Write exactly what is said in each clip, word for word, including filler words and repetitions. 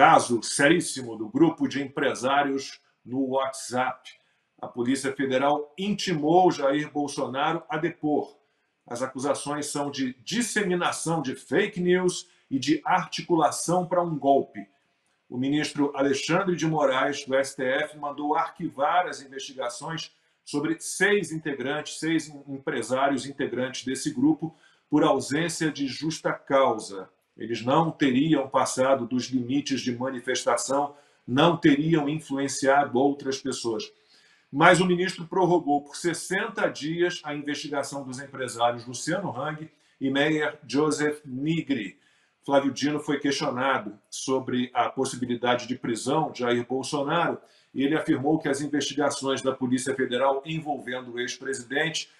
caso seríssimo do grupo de empresários no WhatsApp. A Polícia Federal intimou Jair Bolsonaro a depor. As acusações são de disseminação de fake news e de articulação para um golpe. O ministro Alexandre de Moraes, do S T F, mandou arquivar as investigações sobre seis integrantes, seis empresários integrantes desse grupo, por ausência de justa causa. Eles não teriam passado dos limites de manifestação, não teriam influenciado outras pessoas. Mas o ministro prorrogou por sessenta dias a investigação dos empresários Luciano Hang e Meyer Joseph Nigri. Flávio Dino foi questionado sobre a possibilidade de prisão de Jair Bolsonaro e ele afirmou que as investigações da Polícia Federal envolvendo o ex-presidente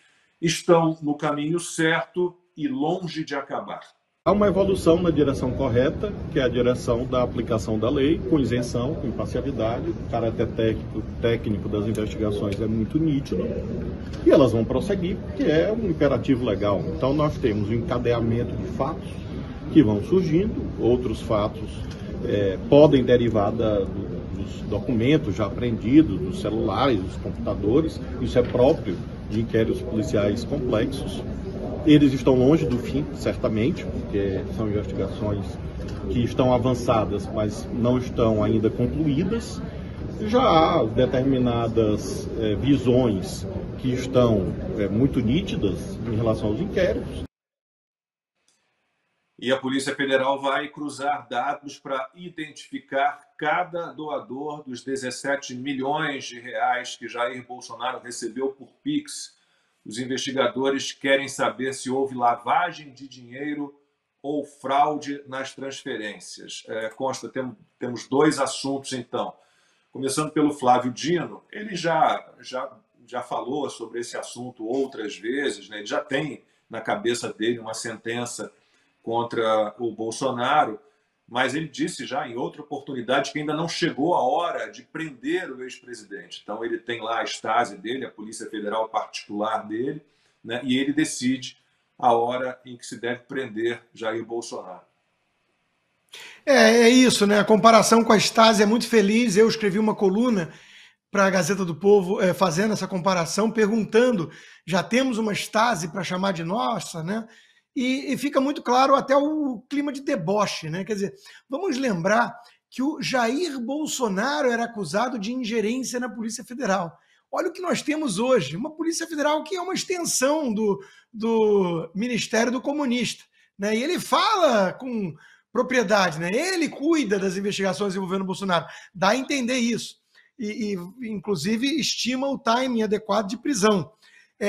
estão no caminho certo e longe de acabar. Há uma evolução na direção correta, que é a direção da aplicação da lei, com isenção, com imparcialidade. O caráter técnico, técnico das investigações é muito nítido e elas vão prosseguir, porque é um imperativo legal. Então nós temos o encadeamento de fatos que vão surgindo, outros fatos é, podem derivar da, dos documentos já apreendidos, dos celulares, dos computadores. Isso é próprio de inquéritos policiais complexos. Eles estão longe do fim, certamente, porque são investigações que estão avançadas, mas não estão ainda concluídas. Já há determinadas é, visões que estão é, muito nítidas em relação aos inquéritos. E a Polícia Federal vai cruzar dados para identificar cada doador dos dezessete milhões de reais que Jair Bolsonaro recebeu por Pix. Os investigadores querem saber se houve lavagem de dinheiro ou fraude nas transferências. É, consta, tem, temos dois assuntos, então. Começando pelo Flávio Dino, ele já, já, já falou sobre esse assunto outras vezes, né? Ele já tem na cabeça dele uma sentença contra o Bolsonaro, mas ele disse já em outra oportunidade que ainda não chegou a hora de prender o ex-presidente. Então ele tem lá a estase dele, a Polícia Federal particular dele, né, e ele decide a hora em que se deve prender Jair Bolsonaro. É, é isso, né? A comparação com a estase é muito feliz. Eu escrevi uma coluna para a Gazeta do Povo é, fazendo essa comparação, perguntando, já temos uma estase para chamar de nossa, né? E fica muito claro até o clima de deboche, né? Quer dizer, vamos lembrar que o Jair Bolsonaro era acusado de ingerência na Polícia Federal. Olha o que nós temos hoje, uma Polícia Federal que é uma extensão do, do Ministério do Comunista, né? E ele fala com propriedade, né? Ele cuida das investigações envolvendo o Bolsonaro, dá a entender isso. E, e inclusive, estima o timing adequado de prisão.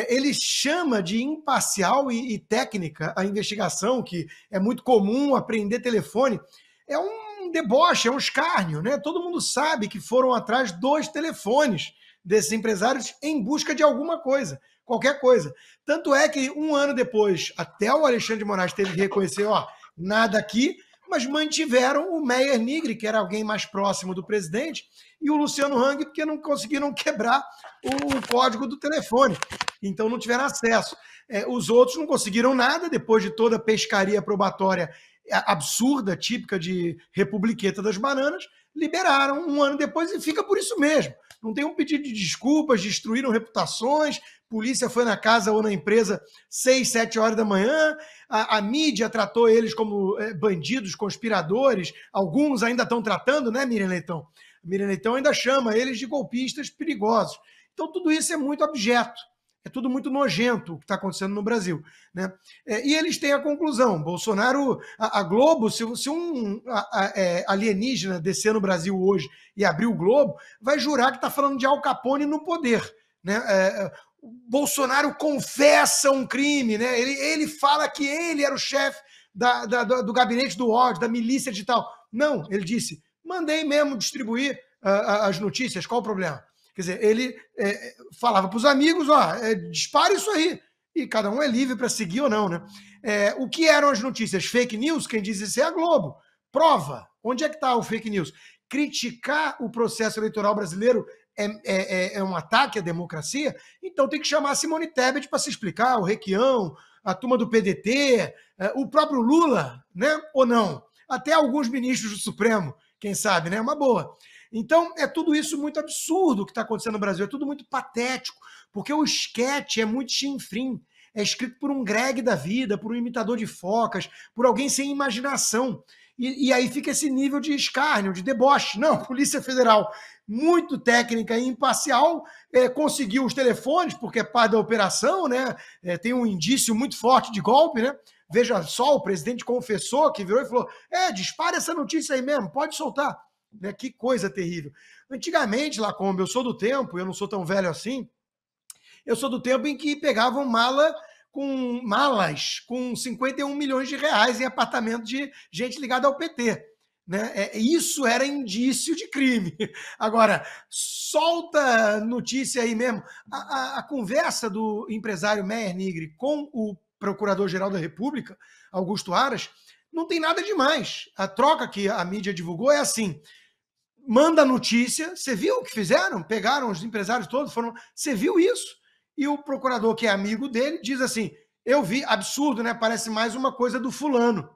Ele chama de imparcial e, e técnica a investigação, que é muito comum apreender telefone. É um deboche, é um escárnio, né? Todo mundo sabe que foram atrás dois telefones desses empresários em busca de alguma coisa, qualquer coisa. Tanto é que um ano depois, até o Alexandre de Moraes teve que reconhecer, ó, nada aqui, mas mantiveram o Meyer Nigri, que era alguém mais próximo do presidente, e o Luciano Hang, porque não conseguiram quebrar o código do telefone. Então não tiveram acesso. É, os outros não conseguiram nada, depois de toda a pescaria probatória absurda, típica de republiqueta das bananas, liberaram um ano depois e fica por isso mesmo. Não tem um pedido de desculpas, destruíram reputações, polícia foi na casa ou na empresa seis, sete horas da manhã, a, a mídia tratou eles como é, bandidos, conspiradores, alguns ainda estão tratando, né, Miriam Leitão? Miriam Leitão ainda chama eles de golpistas perigosos. Então tudo isso é muito abjeto. É tudo muito nojento o que está acontecendo no Brasil, né? É, e eles têm a conclusão. Bolsonaro, a, a Globo, se, se um a, a, é, alienígena descer no Brasil hoje e abrir o Globo, vai jurar que está falando de Al Capone no poder, né? É, Bolsonaro confessa um crime, né? Ele, ele fala que ele era o chefe da, da, do gabinete do ódio, da milícia digital. Não, ele disse, mandei mesmo distribuir uh, as notícias, qual o problema? Quer dizer, ele é, falava para os amigos, ó, é, dispara isso aí. E cada um é livre para seguir ou não, né? É, o que eram as notícias? Fake news? Quem diz isso é a Globo. Prova. Onde é que está o fake news? Criticar o processo eleitoral brasileiro é, é, é um ataque à democracia? Então tem que chamar a Simone Tebet para se explicar, o Requião, a turma do P D T, é, o próprio Lula, né? Ou não? Até alguns ministros do Supremo Quem sabe, né? É uma boa. Então, é tudo isso muito absurdo que está acontecendo no Brasil. É tudo muito patético, porque o esquete é muito chinfrim. É escrito por um Greg da vida, por um imitador de focas, por alguém sem imaginação. E, e aí fica esse nível de escárnio, de deboche. Não, Polícia Federal, muito técnica e imparcial, é, conseguiu os telefones, porque é parte da operação, né? É, tem um indício muito forte de golpe, né? Veja só, o presidente confessou, que virou e falou, é, dispara essa notícia aí mesmo, pode soltar. Né? Que coisa terrível. Antigamente, Lacombe, eu sou do tempo, eu não sou tão velho assim, eu sou do tempo em que pegavam mala com malas com cinquenta e um milhões de reais em apartamento de gente ligada ao P T. Né? É, isso era indício de crime. Agora, solta notícia aí mesmo. A, a, a conversa do empresário Meyer Nigri com o procurador-geral da República, Augusto Aras, não tem nada demais. A troca que a mídia divulgou é assim... Manda notícia, você viu o que fizeram? Pegaram os empresários todos, foram... Você viu isso? E o procurador, que é amigo dele, diz assim, eu vi, absurdo, né? Parece mais uma coisa do fulano.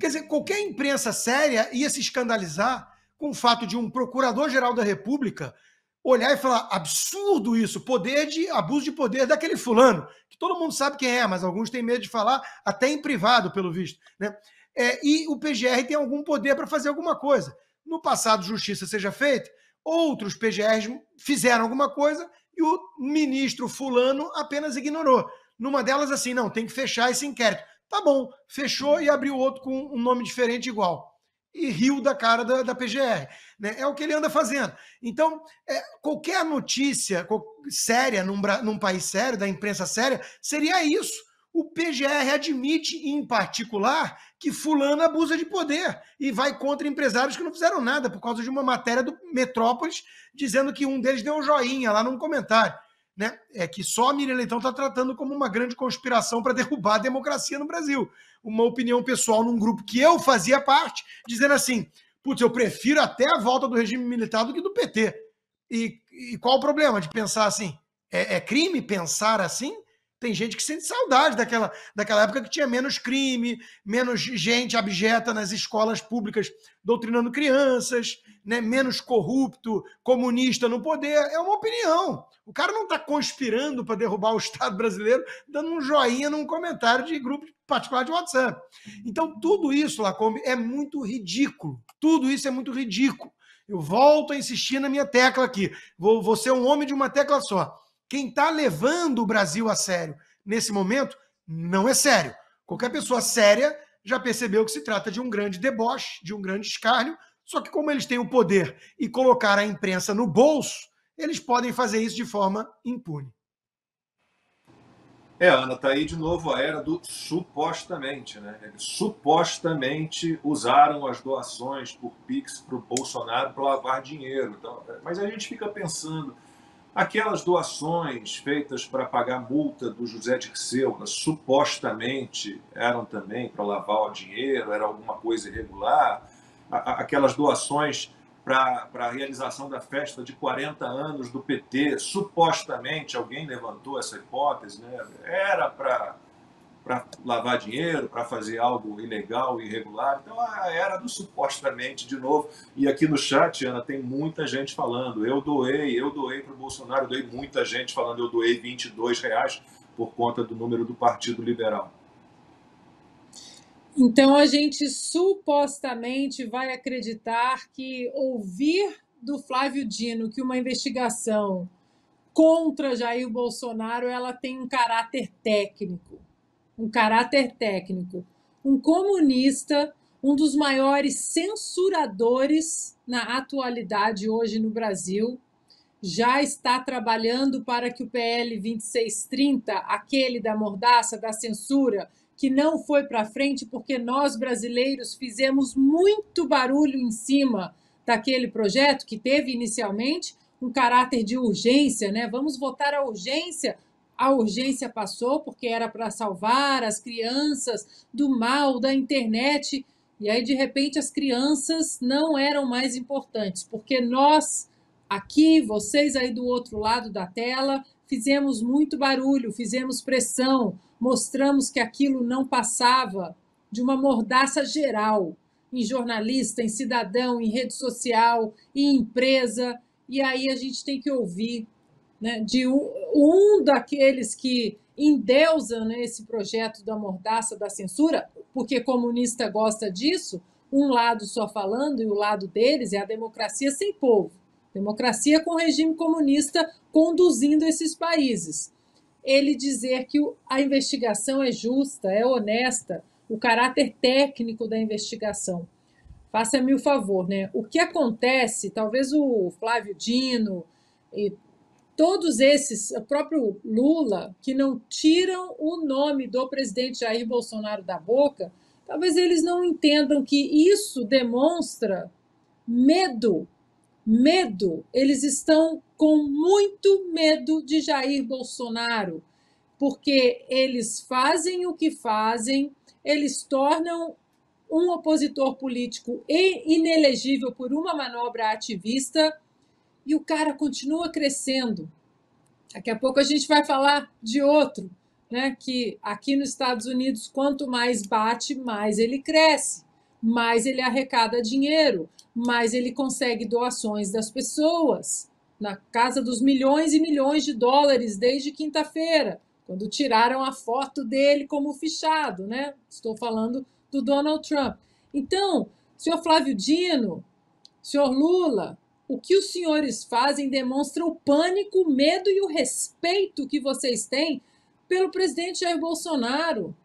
Quer dizer, qualquer imprensa séria ia se escandalizar com o fato de um procurador-geral da República olhar e falar, absurdo isso, poder de abuso de poder daquele fulano, que todo mundo sabe quem é, mas alguns têm medo de falar, até em privado, pelo visto. Né? É, e o P G R tem algum poder para fazer alguma coisa. No passado, justiça seja feita, outros P G Rs fizeram alguma coisa e o ministro fulano apenas ignorou. Numa delas, assim, não, tem que fechar esse inquérito. Tá bom, fechou e abriu outro com um nome diferente igual. E riu da cara da, da P G R. Né? É o que ele anda fazendo. Então, é, qualquer notícia séria, num, num país sério, da imprensa séria, seria isso. O P G R admite, em particular, que fulano abusa de poder e vai contra empresários que não fizeram nada por causa de uma matéria do Metrópoles dizendo que um deles deu um joinha lá num comentário. Né? É que só a Miriam Leitão está tratando como uma grande conspiração para derrubar a democracia no Brasil. Uma opinião pessoal num grupo que eu fazia parte, dizendo assim, putz, eu prefiro até a volta do regime militar do que do P T. E, e qual o problema de pensar assim? É, é crime pensar assim? Tem gente que sente saudade daquela, daquela época que tinha menos crime, menos gente abjeta nas escolas públicas doutrinando crianças, né? Menos corrupto, comunista no poder. É uma opinião. O cara não está conspirando para derrubar o Estado brasileiro dando um joinha num comentário de grupo particular de WhatsApp. Então, tudo isso, Lacombe, é muito ridículo. Tudo isso é muito ridículo. Eu volto a insistir na minha tecla aqui. Vou, vou ser um homem de uma tecla só. Quem está levando o Brasil a sério nesse momento não é sério. Qualquer pessoa séria já percebeu que se trata de um grande deboche, de um grande escárnio, só que como eles têm o poder e colocar a imprensa no bolso, eles podem fazer isso de forma impune. É, Ana, tá aí de novo a era do supostamente, né? Eles supostamente usaram as doações por Pix para o Bolsonaro para lavar dinheiro. Então, mas a gente fica pensando... Aquelas doações feitas para pagar a multa do José Dirceu, supostamente eram também para lavar o dinheiro, era alguma coisa irregular. Aquelas doações para a realização da festa de quarenta anos do P T, supostamente alguém levantou essa hipótese, né? Era para lavar dinheiro, para fazer algo ilegal, irregular. Então, a era do supostamente de novo. E aqui no chat, Ana, tem muita gente falando, eu doei, eu doei para o Bolsonaro, eu doei muita gente falando, eu doei vinte e dois reais por conta do número do Partido Liberal. Então, a gente supostamente vai acreditar que ouvir do Flávio Dino que uma investigação contra Jair Bolsonaro, ela tem um caráter técnico. um caráter técnico, um comunista, um dos maiores censuradores na atualidade hoje no Brasil, já está trabalhando para que o P L vinte e seis trinta, aquele da mordaça, da censura, que não foi para frente porque nós brasileiros fizemos muito barulho em cima daquele projeto que teve inicialmente um caráter de urgência, né? Vamos votar a urgência. A urgência passou porque era para salvar as crianças do mal da internet. E aí, de repente, as crianças não eram mais importantes, porque nós aqui, vocês aí do outro lado da tela, fizemos muito barulho, fizemos pressão, mostramos que aquilo não passava de uma mordaça geral. em jornalista, em cidadão, em rede social, em empresa. E aí a gente tem que ouvir, né, de um, um daqueles que endeusam, né, esse projeto da mordaça, da censura, porque comunista gosta disso, um lado só falando, e o lado deles é a democracia sem povo, democracia com regime comunista conduzindo esses países. Ele dizer que a investigação é justa, é honesta, o caráter técnico da investigação. Faça-me o favor, né? O que acontece, talvez o Flávio Dino e todos esses, o próprio Lula, que não tiram o nome do presidente Jair Bolsonaro da boca, talvez eles não entendam que isso demonstra medo, medo. Eles estão com muito medo de Jair Bolsonaro, porque eles fazem o que fazem, eles tornam um opositor político inelegível por uma manobra ativista, e o cara continua crescendo. Daqui a pouco a gente vai falar de outro, né? Que aqui nos Estados Unidos, quanto mais bate, mais ele cresce, mais ele arrecada dinheiro, mais ele consegue doações das pessoas, na casa dos milhões e milhões de dólares desde quinta-feira, quando tiraram a foto dele como fichado, né? Estou falando do Donald Trump. Então, senhor Flávio Dino, senhor Lula, o que os senhores fazem demonstra o pânico, o medo e o respeito que vocês têm pelo presidente Jair Bolsonaro.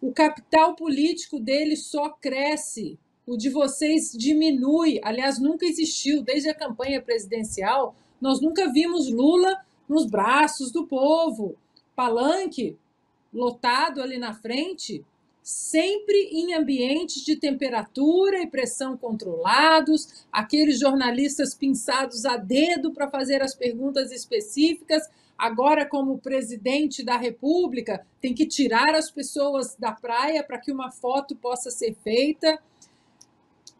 O capital político dele só cresce, o de vocês diminui. Aliás, nunca existiu, desde a campanha presidencial, nós nunca vimos Lula nos braços do povo. Palanque lotado ali na frente, sempre em ambientes de temperatura e pressão controlados, aqueles jornalistas pinçados a dedo para fazer as perguntas específicas. Agora, como presidente da República, tem que tirar as pessoas da praia para que uma foto possa ser feita.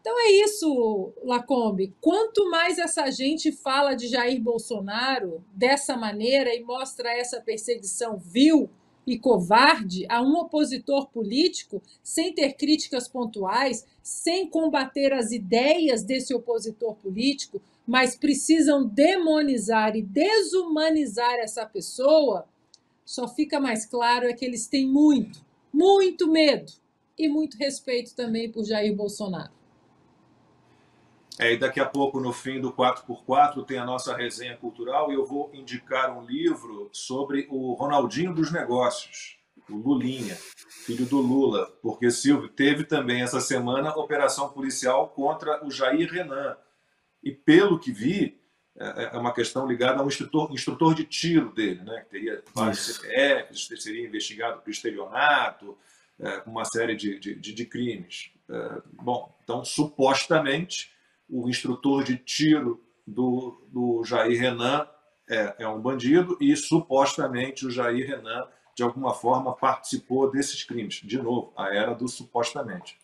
Então é isso, Lacombe. Quanto mais essa gente fala de Jair Bolsonaro dessa maneira e mostra essa perseguição vil e covarde a um opositor político, sem ter críticas pontuais, sem combater as ideias desse opositor político, mas precisam demonizar e desumanizar essa pessoa, só fica mais claro é que eles têm muito, muito medo e muito respeito também por Jair Bolsonaro. É, e daqui a pouco, no fim do quatro por quatro, tem a nossa resenha cultural e eu vou indicar um livro sobre o Ronaldinho dos Negócios, o Lulinha, filho do Lula, porque, Silvio, teve também essa semana operação policial contra o Jair Renan. E, pelo que vi, é uma questão ligada a um instrutor, instrutor de tiro dele, né? Que teria vários C P Fs, seria investigado por estelionato, é, uma série de, de, de, de crimes. É, bom, então, supostamente, o instrutor de tiro do, do Jair Renan é, é um bandido e, supostamente, o Jair Renan, de alguma forma, participou desses crimes. De novo, a era do supostamente.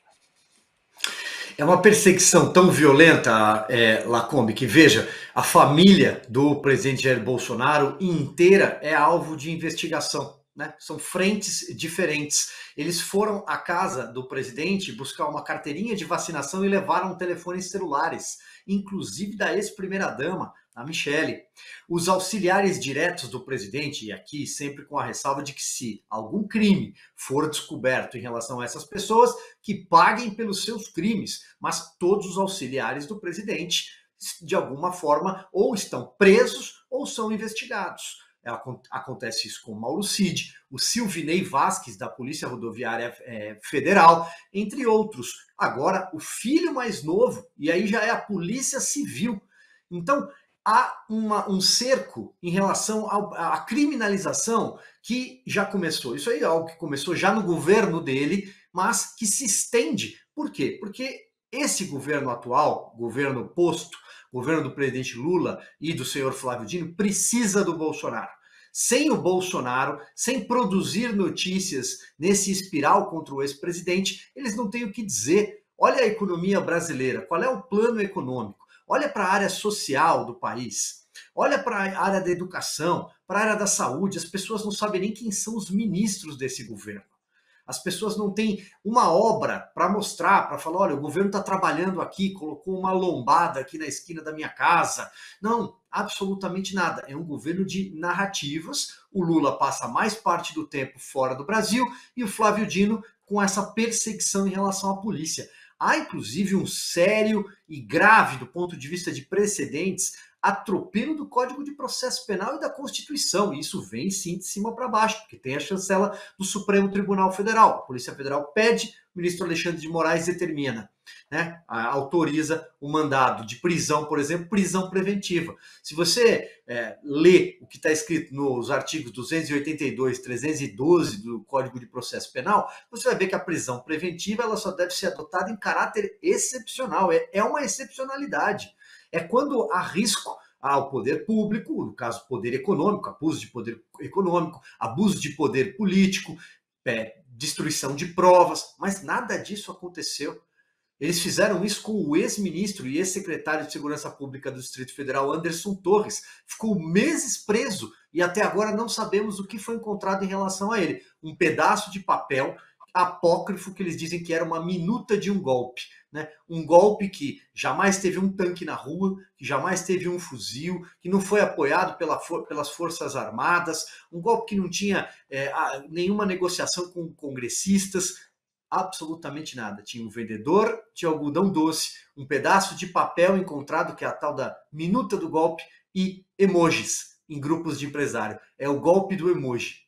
É uma perseguição tão violenta, é, Lacombe, que, veja, a família do presidente Jair Bolsonaro inteira é alvo de investigação, né? São frentes diferentes. Eles foram à casa do presidente buscar uma carteirinha de vacinação e levaram telefones celulares, inclusive da ex-primeira-dama, a Michelle. Os auxiliares diretos do presidente, e aqui sempre com a ressalva de que se algum crime for descoberto em relação a essas pessoas, que paguem pelos seus crimes, mas todos os auxiliares do presidente, de alguma forma, ou estão presos ou são investigados. Acontece isso com o Mauro Cid, o Silvinei Vasques, da Polícia Rodoviária Federal, entre outros. Agora, o filho mais novo, e aí já é a Polícia Civil. Então, há uma, um cerco em relação à criminalização que já começou. Isso aí é algo que começou já no governo dele, mas que se estende. Por quê? Porque esse governo atual, governo posto, governo do presidente Lula e do senhor Flávio Dino, precisa do Bolsonaro. Sem o Bolsonaro, sem produzir notícias nesse espiral contra o ex-presidente, eles não têm o que dizer. Olha a economia brasileira, qual é o plano econômico? Olha para a área social do país, olha para a área da educação, para a área da saúde. As pessoas não sabem nem quem são os ministros desse governo. As pessoas não têm uma obra para mostrar, para falar, olha, o governo está trabalhando aqui, colocou uma lombada aqui na esquina da minha casa. Não, absolutamente nada. É um governo de narrativas. O Lula passa mais parte do tempo fora do Brasil e o Flávio Dino com essa perseguição em relação à polícia. Há, inclusive, um sério e grave, do ponto de vista de precedentes, atropelo do Código de Processo Penal e da Constituição. E isso vem, sim, de cima para baixo, porque tem a chancela do Supremo Tribunal Federal. A Polícia Federal pede, o ministro Alexandre de Moraes determina, né, autoriza o mandado de prisão, por exemplo, prisão preventiva. Se você é, lê o que está escrito nos artigos duzentos e oitenta e dois, trezentos e doze do Código de Processo Penal, você vai ver que a prisão preventiva ela só deve ser adotada em caráter excepcional, é, é uma excepcionalidade. É quando há risco ao poder público, no caso poder econômico, abuso de poder econômico, abuso de poder político, é, destruição de provas, mas nada disso aconteceu. Eles fizeram isso com o ex-ministro e ex-secretário de Segurança Pública do Distrito Federal, Anderson Torres. Ficou meses preso e até agora não sabemos o que foi encontrado em relação a ele. Um pedaço de papel apócrifo que eles dizem que era uma minuta de um golpe, né? Um golpe que jamais teve um tanque na rua, que jamais teve um fuzil, que não foi apoiado pela for- pelas Forças Armadas, um golpe que não tinha é, nenhuma negociação com congressistas, absolutamente nada. Tinha um vendedor de algodão doce, um pedaço de papel encontrado, que é a tal da minuta do golpe, e emojis em grupos de empresário. É o golpe do emoji.